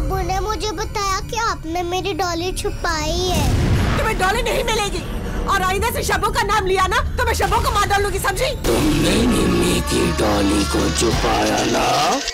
अबू ने मुझे बताया कि आपने मेरी डॉली छुपाई है। तुम्हें डॉली नहीं मिलेगी और आईने से शबो का नाम लिया ना तो मैं शबो को मार डालूंगी, समझी? तुमने मिम्मी की डॉली को छुपाया ना?